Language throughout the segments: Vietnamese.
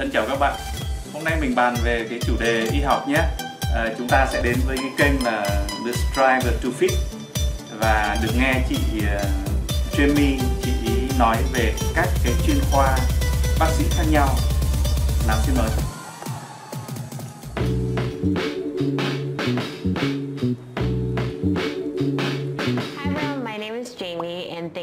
Thân chào các bạn. Hôm nay mình bàn về cái chủ đề y học nhé. Chúng ta sẽ đến với cái kênh là The Strive to Fit và được nghe chị Jamie, chị nói về các cái chuyên khoa bác sĩ khác nhau. Nào xin mời.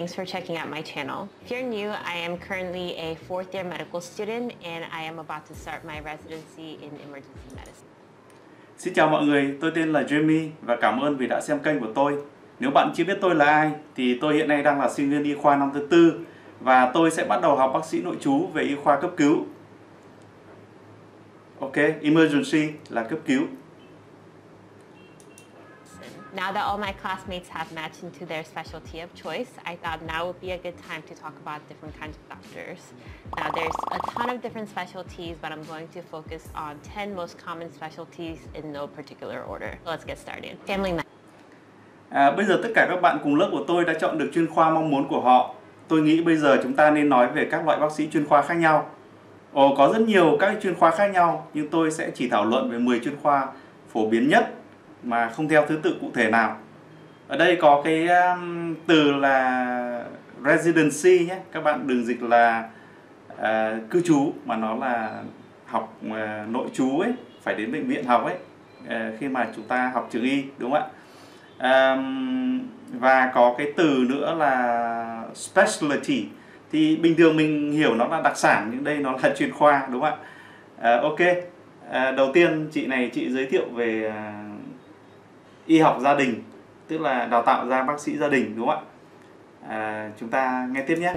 For checking out my channel. If you're new, I am currently a fourth-year medical student and I am about to start my residency in emergency medicine. Xin chào mọi người, tôi tên là Jamie và cảm ơn vì đã xem kênh của tôi. Nếu bạn chưa biết tôi là ai thì tôi hiện nay đang là sinh viên y khoa năm thứ tư và tôi sẽ bắt đầu học bác sĩ nội trú về y khoa cấp cứu. Ok, emergency là cấp cứu. Now that all my classmates have matched into their specialty of choice, I thought now would be a good time to talk about different kinds of doctors. Now there's a ton of different specialties, but I'm going to focus on 10 most common specialties in no particular order. So let's get started. Family medicine. Bây giờ tất cả các bạn cùng lớp của tôi đã chọn được chuyên khoa mong muốn của họ. Tôi nghĩ bây giờ chúng ta nên nói về các loại bác sĩ chuyên khoa khác nhau. Có rất nhiều các chuyên khoa khác nhau, nhưng tôi sẽ chỉ thảo luận về 10 chuyên khoa phổ biến nhất, mà không theo thứ tự cụ thể nào. Ở đây có cái từ là residency nhé, các bạn đừng dịch là cư trú, mà nó là học nội trú ấy, phải đến bệnh viện học ấy, khi mà chúng ta học trường y, đúng không ạ? Và có cái từ nữa là specialty, thì bình thường mình hiểu nó là đặc sản, nhưng đây nó là chuyên khoa, đúng không ạ? Ok, đầu tiên chị giới thiệu về y học gia đình, tức là đào tạo ra bác sĩ gia đình, đúng không ạ? Chúng ta nghe tiếp nhé.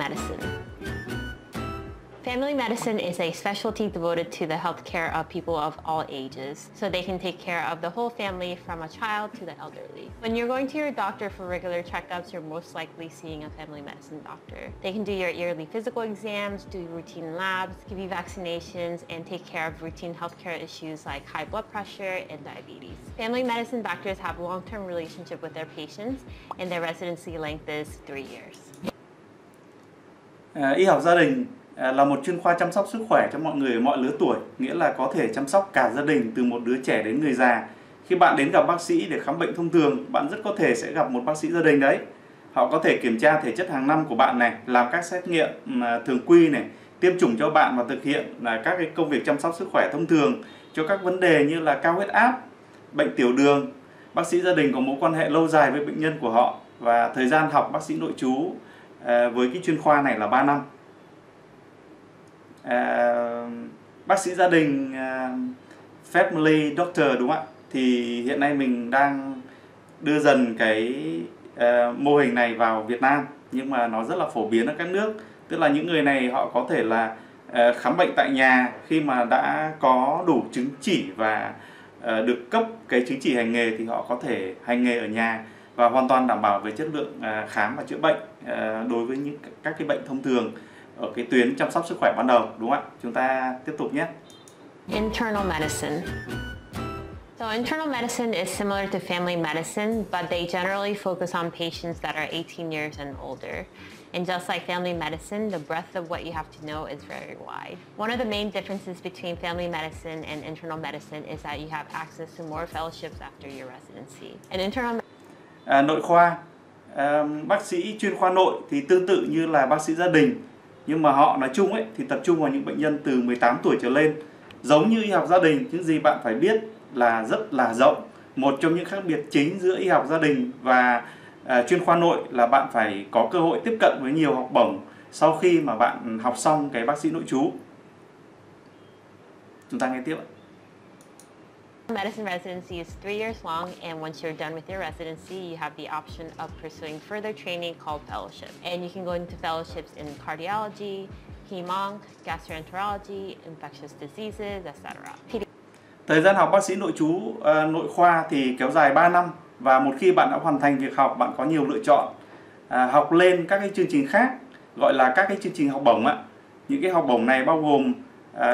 Family medicine is a specialty devoted to the health care of people of all ages, so they can take care of the whole family from a child to the elderly. When you're going to your doctor for regular checkups, you're most likely seeing a family medicine doctor. They can do your yearly physical exams, do routine labs, give you vaccinations, and take care of routine healthcare issues like high blood pressure and diabetes. Family medicine doctors have long-term relationship with their patients, and their residency length is 3 years. Y học gia đình là một chuyên khoa chăm sóc sức khỏe cho mọi người mọi lứa tuổi, nghĩa là có thể chăm sóc cả gia đình từ một đứa trẻ đến người già. Khi bạn đến gặp bác sĩ để khám bệnh thông thường, bạn rất có thể sẽ gặp một bác sĩ gia đình đấy. Họ có thể kiểm tra thể chất hàng năm của bạn này, làm các xét nghiệm thường quy này, tiêm chủng cho bạn và thực hiện là các cái công việc chăm sóc sức khỏe thông thường cho các vấn đề như là cao huyết áp, bệnh tiểu đường. Bác sĩ gia đình có mối quan hệ lâu dài với bệnh nhân của họ và thời gian học bác sĩ nội trú với cái chuyên khoa này là 3 năm. Bác sĩ gia đình family doctor, đúng không ạ? Thì hiện nay mình đang đưa dần cái mô hình này vào Việt Nam, nhưng mà nó rất là phổ biến ở các nước. Tức là những người này họ có thể là khám bệnh tại nhà khi mà đã có đủ chứng chỉ và được cấp cái chứng chỉ hành nghề thì họ có thể hành nghề ở nhà và hoàn toàn đảm bảo về chất lượng khám và chữa bệnh đối với những các cái bệnh thông thường ở cái tuyến chăm sóc sức khỏe ban đầu, đúng không ạ? Chúng ta tiếp tục nhé. Internal medicine. So internal medicine is similar to family medicine, but they generally focus on patients that are 18 years and older. And just like family medicine, the breadth of what you have to know is very wide. One of the main differences between family medicine and internal medicine is that you have access to more fellowships after your residency. And internal nội khoa, bác sĩ chuyên khoa nội thì tương tự như là bác sĩ gia đình, nhưng mà họ nói chung ấy thì tập trung vào những bệnh nhân từ 18 tuổi trở lên. Giống như y học gia đình, những gì bạn phải biết là rất là rộng. Một trong những khác biệt chính giữa y học gia đình và chuyên khoa nội là bạn phải có cơ hội tiếp cận với nhiều học bổng sau khi mà bạn học xong cái bác sĩ nội trú. Chúng ta nghe tiếp ạ. Medicine residency is 3 years long, and once you're done with your residency, you have the option of pursuing further training called fellowship. And you can go into fellowships in cardiology, hem-onc, gastroenterology, infectious diseases, etc. Thời gian học bác sĩ nội trú nội khoa thì kéo dài 3 năm, và một khi bạn đã hoàn thành việc học, bạn có nhiều lựa chọn học lên các cái chương trình khác, gọi là các cái chương trình học bổng ạ. Những cái học bổng này bao gồm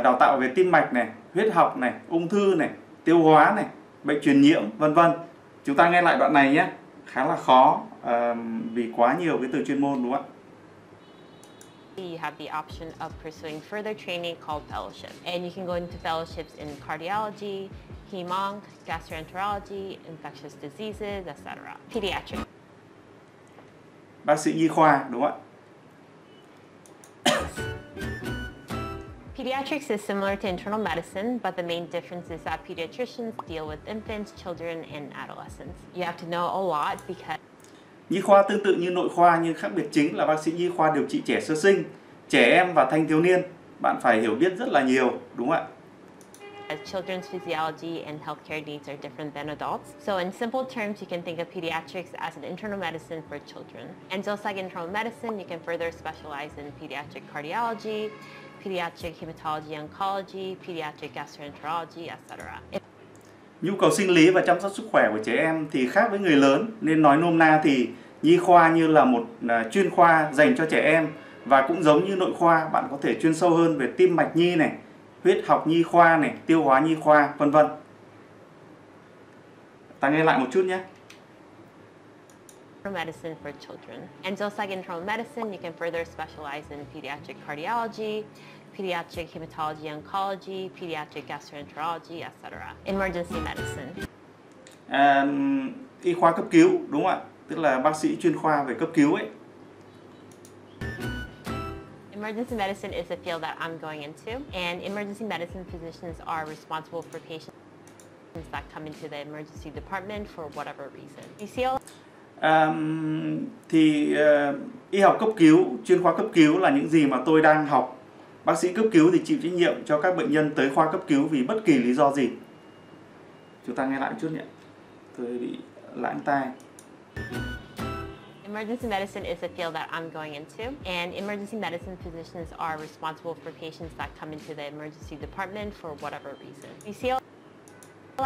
đào tạo về tim mạch này, huyết học này, ung thư này, tiêu hóa này, bệnh truyền nhiễm, vân vân. Chúng ta nghe lại đoạn này nhé, khá là khó vì quá nhiều cái từ chuyên môn, đúng không ạ? you have the option of pursuing further training called fellowship. And you can go into fellowships in cardiology, hem-onc, gastroenterology, infectious diseases, etc. Pediatric. Bác sĩ nhi khoa, đúng không ạ? Pediatrics is similar to internal medicine, but the main difference is that pediatricians deal with infants, children, and adolescents. You have to know a lot because... Nhi khoa tương tự như nội khoa, nhưng khác biệt chính là bác sĩ nhi khoa điều trị trẻ sơ sinh, trẻ em và thanh thiếu niên. Bạn phải hiểu biết rất là nhiều, đúng không ạ? As children's physiology and healthcare needs are different than adults. So in simple terms, you can think of pediatrics as an internal medicine for children. And just like internal medicine, you can further specialize in pediatric cardiology, pediatric hematology oncology, pediatric gastroenterology, etc. Nhu cầu sinh lý và chăm sóc sức khỏe của trẻ em thì khác với người lớn, nên nói nôm na thì nhi khoa như là một chuyên khoa dành cho trẻ em, và cũng giống như nội khoa, bạn có thể chuyên sâu hơn về tim mạch nhi này, huyết học nhi khoa này, tiêu hóa nhi khoa, vân vân. Ta nghe lại một chút nhé. Medicine for children. And just like internal medicine, you can further specialize in pediatric cardiology, pediatric hematology oncology, pediatric gastroenterology, etc. Emergency medicine. Y khoa cấp cứu, đúng không ạ? Tức là bác sĩ chuyên khoa về cấp cứu ấy. Emergency medicine is a field that I'm going into, and emergency medicine physicians are responsible for patients that come into the emergency department for whatever reason. You see all... Y học cấp cứu, chuyên khoa cấp cứu là những gì mà tôi đang học. Bác sĩ cấp cứu thì chịu trách nhiệm cho các bệnh nhân tới khoa cấp cứu vì bất kỳ lý do gì. Chúng ta nghe lại một chút nhé. Tôi bị lãng tai. Emergency medicine is a field that I'm going into, and emergency medicine physicians are responsible for patients that come into the emergency department for whatever reason. We see a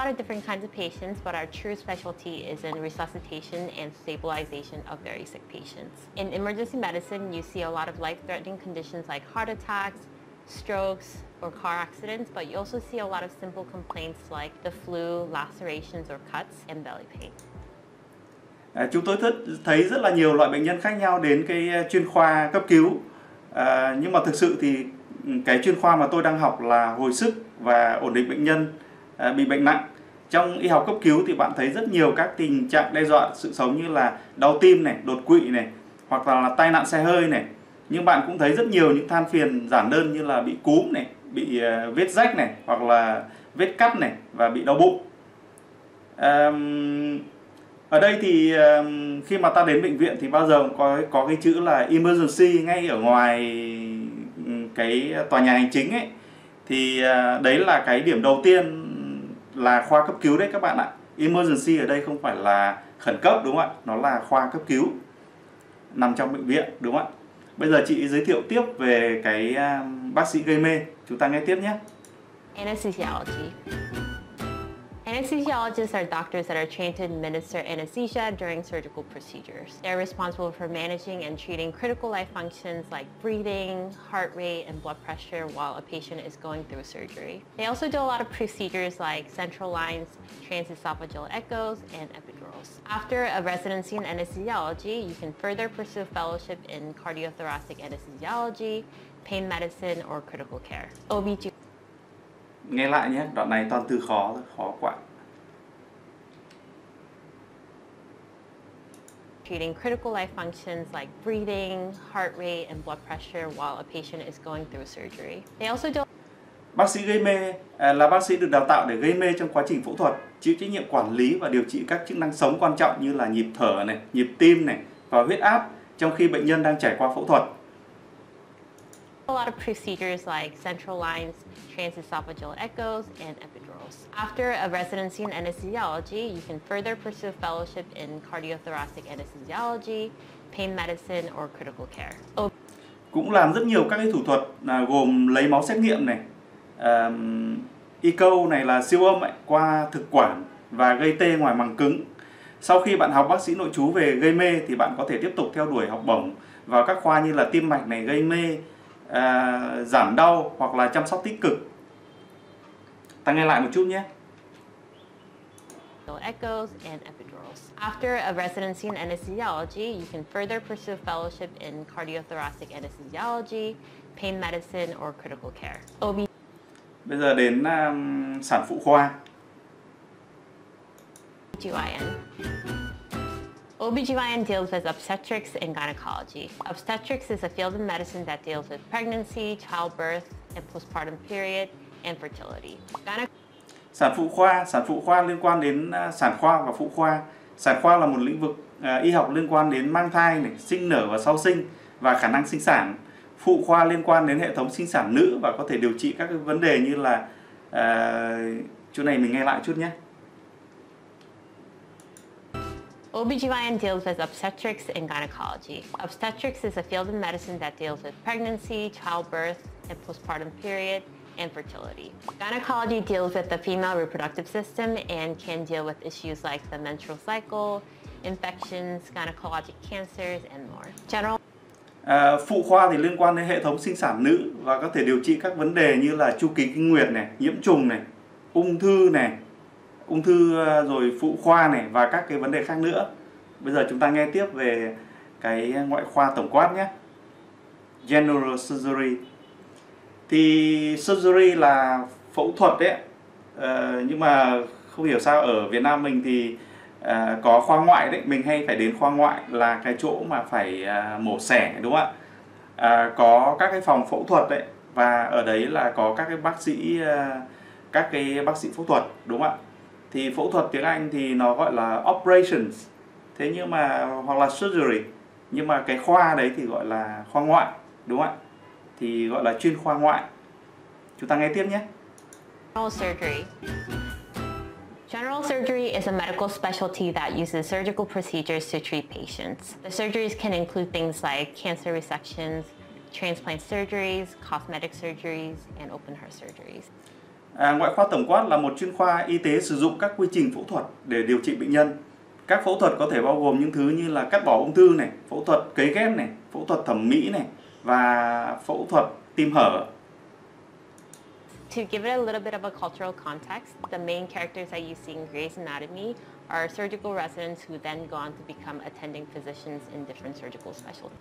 lot of different kinds of patients, but our true specialty is in resuscitation and stabilization of very sick patients. In emergency medicine, you see a lot of life-threatening conditions like heart attacks, strokes, or car accidents, but you also see a lot of simple complaints like the flu, lacerations or cuts, and belly pain. Chúng tôi thấy rất là nhiều loại bệnh nhân khác nhau đến cái chuyên khoa cấp cứu, nhưng mà thực sự thì cái chuyên khoa mà tôi đang học là hồi sức và ổn định bệnh nhân bị bệnh nặng. Trong y học cấp cứu thì bạn thấy rất nhiều các tình trạng đe dọa sự sống như là đau tim này, đột quỵ này, hoặc là tai nạn xe hơi này. Nhưng bạn cũng thấy rất nhiều những than phiền giản đơn như là bị cúm này, bị vết rách này, hoặc là vết cắt này và bị đau bụng. Ở đây thì khi mà ta đến bệnh viện thì bao giờ có cái chữ là emergency ngay ở ngoài cái tòa nhà hành chính ấy. Thì đấy là cái điểm đầu tiên là khoa cấp cứu đấy các bạn ạ. Emergency ở đây không phải là khẩn cấp, đúng không ạ? Nó là khoa cấp cứu nằm trong bệnh viện, đúng không ạ? Bây giờ chị giới thiệu tiếp về cái bác sĩ gây mê. Chúng ta nghe tiếp nhé. Anesthesiology. Anesthesiologists are doctors that are trained to administer anesthesia during surgical procedures. They're responsible for managing and treating critical life functions like breathing, heart rate, and blood pressure while a patient is going through surgery. They also do a lot of procedures like central lines, transesophageal echoes, and epidurals. After a residency in anesthesiology, you can further pursue fellowship in cardiothoracic anesthesiology, pain medicine, or critical care. OBGYN. Nghe lại nhé, đoạn này toàn từ khó thôi, khó quá. Treating critical life functions like breathing, heart rate, and blood pressure while a patient is going through surgery. They also do... Bác sĩ gây mê là bác sĩ được đào tạo để gây mê trong quá trình phẫu thuật, chịu trách nhiệm quản lý và điều trị các chức năng sống quan trọng như là nhịp thở này, nhịp tim này và huyết áp trong khi bệnh nhân đang trải qua phẫu thuật. A lot of procedures like central lines, transesophageal echoes, and epidurals. After a residency in anesthesiology, you can further pursue fellowship in cardiothoracic anesthesiology, pain medicine, or critical care. Cũng làm rất nhiều các cái thủ thuật gồm lấy máu xét nghiệm này, y câu này là siêu âm qua thực quản và gây tê ngoài màng cứng. Sau khi bạn học bác sĩ nội trú về gây mê thì bạn có thể tiếp tục theo đuổi học bổng vào các khoa như là tim mạch này, gây mê, giảm đau hoặc là chăm sóc tích cực. Ta nghe lại một chút nhé. cervical echoes, and epidurals. After a residency in anesthesiology, you can further pursue a fellowship in cardiothoracic anesthesiology, pain medicine, or critical care. OB. Bây giờ đến sản phụ khoa. OBGYN. OBGYN deals with obstetrics and gynecology. Obstetrics is a field of medicine that deals with pregnancy, childbirth, and postpartum period, and fertility. Sản phụ khoa liên quan đến sản khoa và phụ khoa. Sản khoa là một lĩnh vực y học liên quan đến mang thai, này, sinh nở và sau sinh và khả năng sinh sản. Phụ khoa liên quan đến hệ thống sinh sản nữ và có thể điều trị các cái vấn đề như là chỗ này mình nghe lại chút nhé. OBGYN deals with obstetrics and gynecology. Obstetrics is a field of medicine that deals with pregnancy, childbirth, and postpartum period, and fertility. Gynecology deals with the female reproductive system and can deal with issues like the menstrual cycle, infections, gynecologic cancers, and more. General. Phụ khoa thì liên quan đến hệ thống sinh sản nữ và có thể điều trị các vấn đề như là chu kỳ kinh nguyệt này, nhiễm trùng này, ung thư rồi phụ khoa này và các cái vấn đề khác nữa. Bây giờ chúng ta nghe tiếp về cái ngoại khoa tổng quát nhé. General surgery. Thì surgery là phẫu thuật đấy. Nhưng mà không hiểu sao ở Việt Nam mình thì có khoa ngoại đấy, mình hay phải đến khoa ngoại là cái chỗ mà phải mổ xẻ, đúng không ạ? Có các cái phòng phẫu thuật đấy và ở đấy là có các cái bác sĩ phẫu thuật, đúng không ạ? Thì phẫu thuật tiếng Anh thì nó gọi là operations. Thế nhưng mà hoặc là surgery. Nhưng mà cái khoa đấy thì gọi là khoa ngoại, đúng không ạ? Thì gọi là chuyên khoa ngoại. Chúng ta nghe tiếp nhé. General surgery is a medical specialty that uses surgical procedures to treat patients. The surgeries can include things like cancer resections, transplant surgeries, cosmetic surgeries, and open heart surgeries. Ngoại khoa tổng quát là một chuyên khoa y tế sử dụng các quy trình phẫu thuật để điều trị bệnh nhân. Các phẫu thuật có thể bao gồm những thứ như là cắt bỏ ung thư này, phẫu thuật cấy ghép này, phẫu thuật thẩm mỹ này và phẫu thuật tim hở. To give it a little bit of a cultural context, the main characters that you see in Grey's Anatomy are surgical residents who then go on to become attending physicians in different surgical specialties.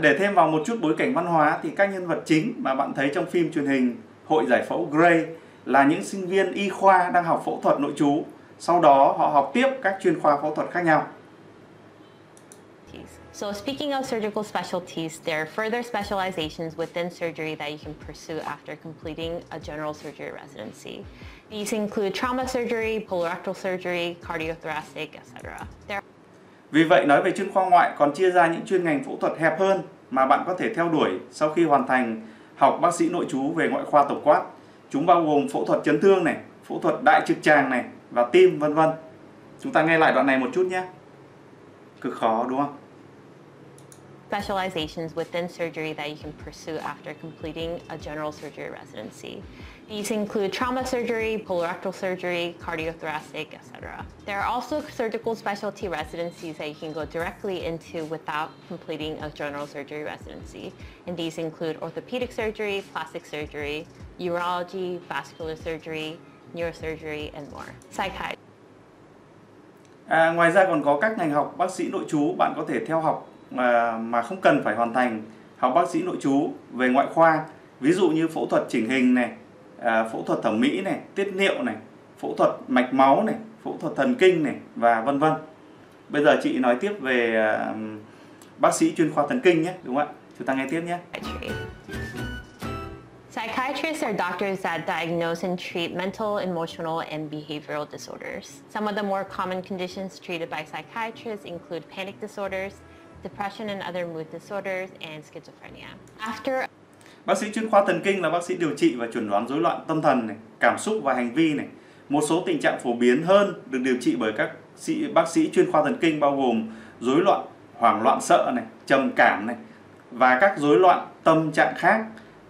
Để thêm vào một chút bối cảnh văn hóa thì các nhân vật chính mà bạn thấy trong phim truyền hình Hội Giải phẫu Grey là những sinh viên y khoa đang học phẫu thuật nội trú, sau đó họ học tiếp các chuyên khoa phẫu thuật khác nhau. So speaking of surgical specialties, there are further specializations within surgery that you can pursue after completing a general surgery residency. These include trauma surgery, colorectal surgery, cardiothoracic, etc. Vì vậy, nói về chuyên khoa ngoại còn chia ra những chuyên ngành phẫu thuật hẹp hơn mà bạn có thể theo đuổi sau khi hoàn thành học bác sĩ nội trú về ngoại khoa tổng quát. Chúng bao gồm phẫu thuật chấn thương này, phẫu thuật đại trực tràng này và tim, vân vân. Chúng ta nghe lại đoạn này một chút nhé. Cực khó đúng không? Specializations within surgery that you can pursue after completing a general surgery residency. These include trauma surgery, colorectal surgery, cardiothoracic, etc. There are also surgical specialty residencies that you can go directly into without completing a general surgery residency. And these include orthopedic surgery, plastic surgery, urology, vascular surgery, neurosurgery, and more. Psychiatry. Ngoài ra còn có các ngành học bác sĩ nội trú bạn có thể theo học mà không cần phải hoàn thành học bác sĩ nội trú về ngoại khoa, ví dụ như phẫu thuật chỉnh hình này, phẫu thuật thẩm mỹ này, tiết niệu này, phẫu thuật mạch máu này, phẫu thuật thần kinh này và vân vân. Bây giờ chị nói tiếp về bác sĩ chuyên khoa thần kinh nhé, đúng không ạ? Chúng ta nghe tiếp nhé. Psychiatrists are doctors that diagnose and treat mental, emotional, and behavioral disorders. Some of the more common conditions treated by psychiatrists include panic disorders, depression and other mood disorders, and schizophrenia. After bác sĩ chuyên khoa thần kinh là bác sĩ điều trị và chẩn đoán rối loạn tâm thần này, cảm xúc và hành vi này. Một số tình trạng phổ biến hơn được điều trị bởi các bác sĩ chuyên khoa thần kinh bao gồm rối loạn hoảng loạn sợ này, trầm cảm này và các rối loạn tâm trạng khác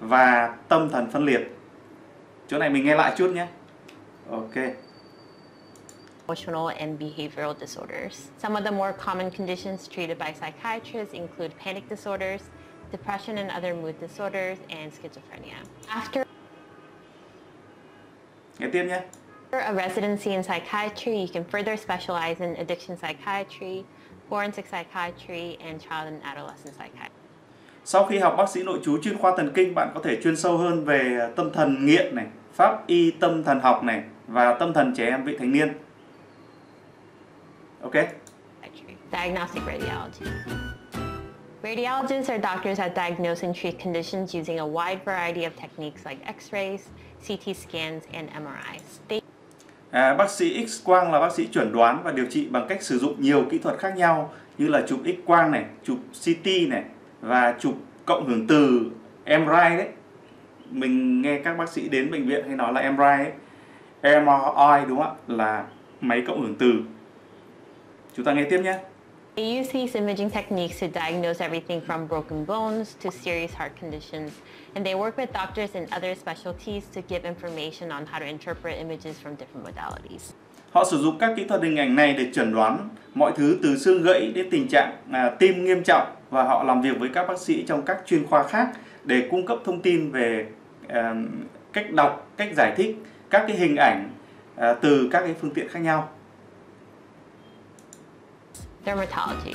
và tâm thần phân liệt. Chỗ này mình nghe lại chút nhé. Ok. Emotional and behavioral disorders. Some of the more common conditions treated by psychiatrists include panic disorders, depression and other mood disorders, and schizophrenia. After After a residency in psychiatry, you can further specialize in addiction psychiatry, forensic psychiatry, and child and adolescent psychiatry. Sau khi học bác sĩ nội trú chuyên khoa thần kinh, bạn có thể chuyên sâu hơn về tâm thần nghiện này, pháp y tâm thần học này và tâm thần trẻ em vị thành niên. Okay. Diagnostic radiology. Radiologists are doctors that diagnose and treat conditions using a wide variety of techniques like X-rays, CT scans, and MRIs. Bác sĩ X-quang là bác sĩ chuẩn đoán và điều trị bằng cách sử dụng nhiều kỹ thuật khác nhau như là chụp X-quang này, chụp CT này và chụp cộng hưởng từ MRI đấy. Mình nghe các bác sĩ đến bệnh viện hay nói là MRI ấy. MRI đúng không ạ? Là máy cộng hưởng từ. Chúng ta nghe tiếp nhé. They use these imaging techniques to diagnose everything from broken bones to serious heart conditions, and they work with doctors in other specialties to give information on how to interpret images from different modalities. Họ sử dụng các kỹ thuật hình ảnh này để chẩn đoán mọi thứ từ xương gãy đến tình trạng tim nghiêm trọng, và họ làm việc với các bác sĩ trong các chuyên khoa khác để cung cấp thông tin về cách đọc, cách giải thích các cái hình ảnh từ các cái phương tiện khác nhau. Dermatology.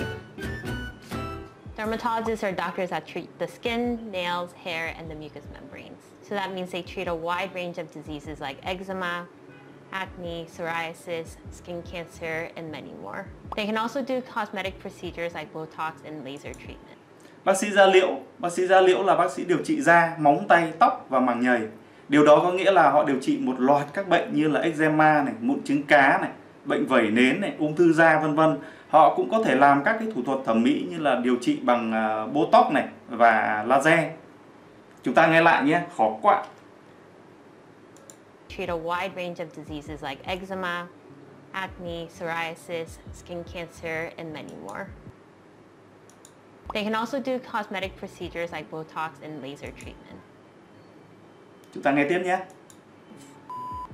Dermatologists are doctors that treat the skin, nails, hair, and the mucous membranes. So that means they treat a wide range of diseases like eczema, acne, psoriasis, skin cancer, and many more. They can also do cosmetic procedures like Botox and laser treatment. Bác sĩ da liễu là bác sĩ điều trị da, móng tay, tóc và màng nhầy. Điều đó có nghĩa là họ điều trị một loạt các bệnh như là eczema này, mụn trứng cá này, bệnh vẩy nến này, ung thư da, vân vân. Họ cũng có thể làm các cái thủ thuật thẩm mỹ như là điều trị bằng Botox này và laser. Chúng ta nghe lại nhé, khó quá. Treat a wide range of diseases like eczema, acne, psoriasis, skin cancer, and many more. They can also do cosmetic procedures like Botox and laser treatment. Chúng ta nghe tiếp nhé.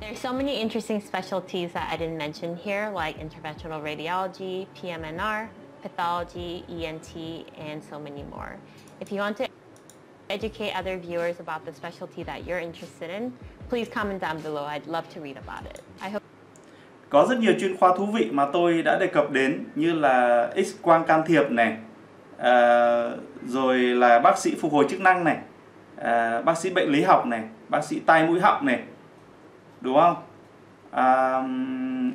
There's so many interesting specialties that I didn't mention here, like interventional radiology, PMNR, pathology, ENT, and so many more. If you want to educate other viewers about the specialty that you're interested in, please comment down below. I'd love to read about it. I hope. Có rất nhiều chuyên khoa thú vị mà tôi đã đề cập đến như là X-quang can thiệp này, rồi là bác sĩ phục hồi chức năng này, bác sĩ bệnh lý học này, bác sĩ tai mũi họng này. Đúng không?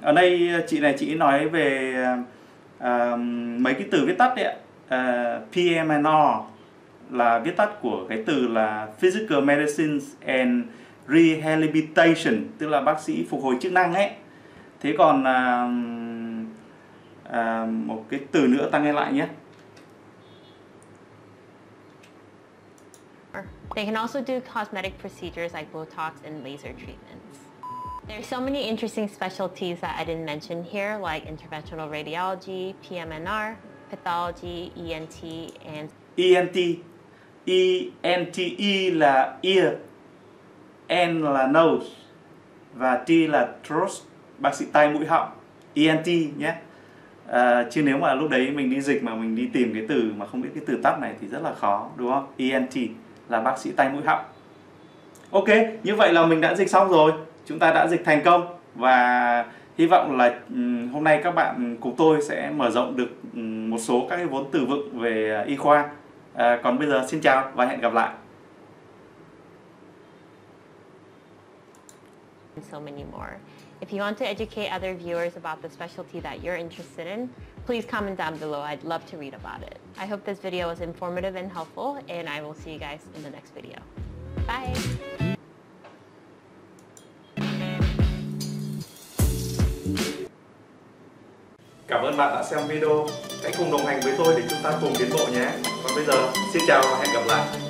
Ở đây chị này nói về mấy cái từ viết tắt đấy ạ. PMNR là viết tắt của cái từ là Physical Medicine and Rehabilitation, tức là bác sĩ phục hồi chức năng ấy. Thế còn một cái từ nữa ta nghe lại nhé. They can also do cosmetic procedures like Botox and laser treatments. There's so many interesting specialties that I didn't mention here, like interventional radiology, PMNR, pathology, ENT, and... ENT. E-N-T-E là ear, N là nose, và T là throat, bác sĩ tai mũi họng, ENT nhé. Chứ nếu mà lúc đấy mình đi dịch mà mình đi tìm cái từ mà không biết cái từ tắt này thì rất là khó, đúng không? ENT là bác sĩ tai mũi họng. Ok, như vậy là mình đã dịch xong rồi. Chúng ta đã dịch thành công và hy vọng là hôm nay các bạn cùng tôi sẽ mở rộng được một số các cái vốn từ vựng về y khoa. Còn bây giờ xin chào và hẹn gặp lại. So many more. If you want to educate other viewers about the specialty that you're interested in, please comment down below. I'd love to read about it. I hope this video was informative and helpful, and I will see you guys in the next video. Bye! Cảm ơn bạn đã xem video. Hãy cùng đồng hành với tôi để chúng ta cùng tiến bộ nhé. Còn bây giờ, xin chào và hẹn gặp lại.